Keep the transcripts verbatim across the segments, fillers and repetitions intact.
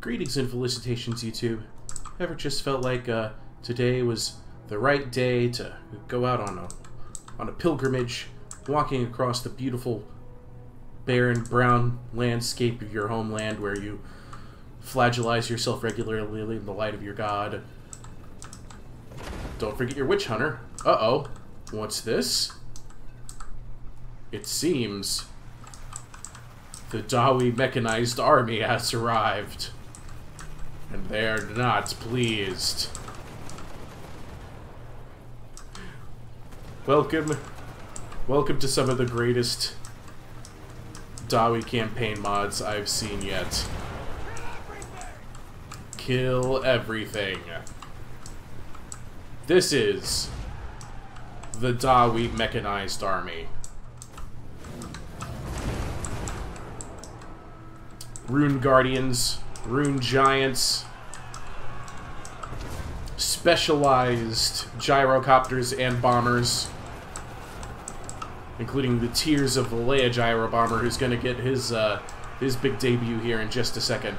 Greetings and felicitations, YouTube. Ever just felt like uh, today was the right day to go out on a on a pilgrimage, walking across the beautiful, barren, brown landscape of your homeland, where you flagelize yourself regularly in the light of your god. Don't forget your witch hunter. Uh-oh. What's this? It seems the Dawi mechanized army has arrived, and they're not pleased. Welcome, welcome to some of the greatest Dawi campaign mods I've seen yet. Kill everything. This is the Dawi mechanized army. Rune Guardians, Rune Giants, specialized gyrocopters and bombers, including the Tears of Valaya gyro bomber, who's going to get his uh, his big debut here in just a second.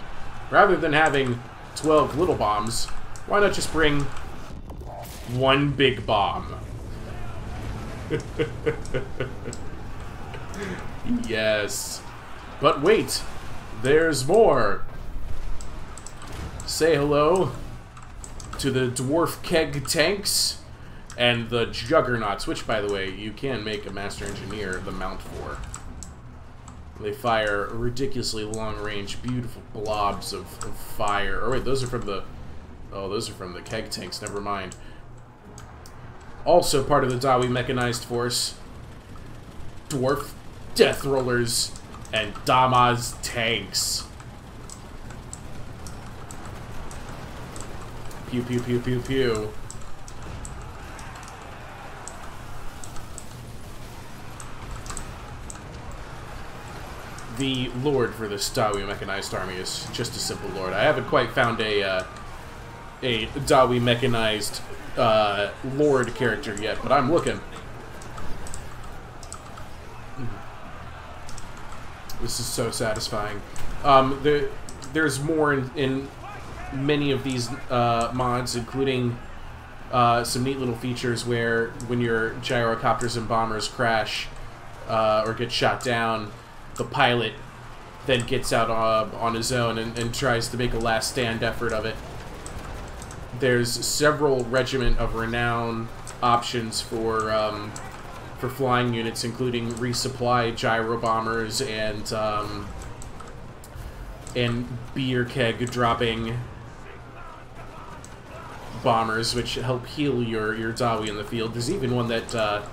Rather than having twelve little bombs, why not just bring one big bomb? Yes. But wait, there's more. Say hello to the Dwarf Keg Tanks and the Juggernauts, which, by the way, you can make a Master Engineer the mount for. They fire ridiculously long-range, beautiful blobs of, of fire. Oh wait, those are from the... Oh, those are from the Keg Tanks, never mind. Also part of the Dawi Mechanized Force, Dwarf Death Rollers and Damaz Tanks. Pew, pew, pew, pew, pew. The lord for this Dawi mechanized army is just a simple lord. I haven't quite found a uh, a Dawi mechanized uh, lord character yet, but I'm looking. This is so satisfying. Um, there, there's more in, in many of these uh, mods, including uh, some neat little features where when your gyrocopters and bombers crash uh, or get shot down, the pilot then gets out uh, on his own and, and tries to make a last stand effort of it. There's several Regiment of Renown options for um, for flying units, including resupply gyro bombers and um, and beer keg dropping bombers, which help heal your your Dawi in the field. There's even one that uh,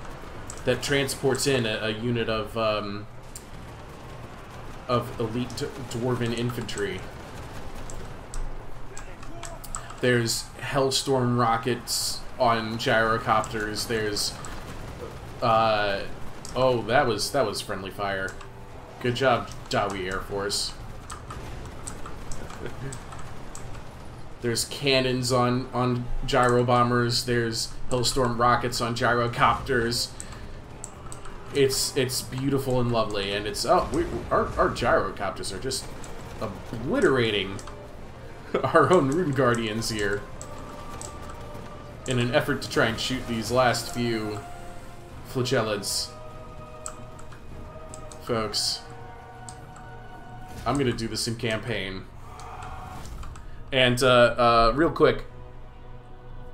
that transports in a, a unit of um, of elite dwarven infantry. There's Hellstorm rockets on gyrocopters. There's uh, oh, that was that was friendly fire. Good job, Dawi Air Force. There's cannons on, on gyro bombers. There's Hellstorm rockets on gyrocopters. It's it's beautiful and lovely, and it's oh, we, our our gyrocopters are just obliterating our own Rune Guardians here in an effort to try and shoot these last few flagellants, folks. I'm gonna do this in campaign. And, uh, uh, real quick,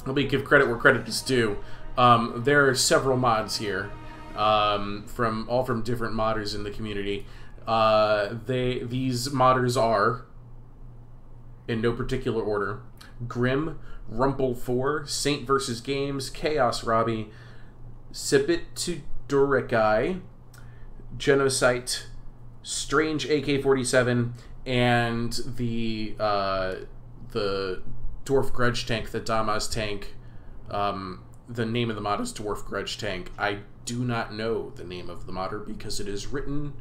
let me give credit where credit is due. Um, there are several mods here, um, from, all from different modders in the community. Uh, they, these modders are, in no particular order, Grim, Rumpl four, Saint versus. Games, Chaos Robbie, sebitudoreci, Genocide, Strange A K forty-seven, and the, uh, the Dwarf Grudge Tank, the Damaz Tank. Um, the name of the mod is Dwarf Grudge Tank. I do not know the name of the modder because it is written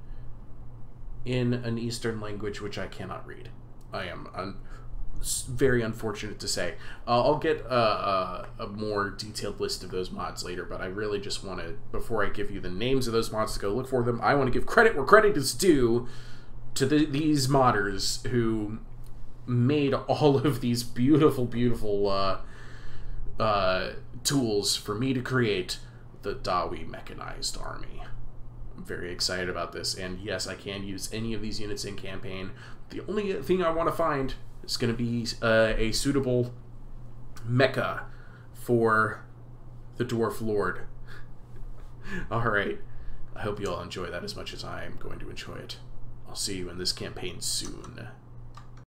in an Eastern language which I cannot read. I am un very unfortunate to say. Uh, I'll get a, a, a more detailed list of those mods later, but I really just want to, before I give you the names of those mods to go look for them, I want to give credit where credit is due to the, these modders who made all of these beautiful, beautiful uh, uh, tools for me to create the Dawi mechanized army. I'm very excited about this, and yes, I can use any of these units in campaign. The only thing I want to find is going to be uh, a suitable mecha for the Dwarf Lord. Alright, I hope you all enjoy that as much as I am going to enjoy it. I'll see you in this campaign soon.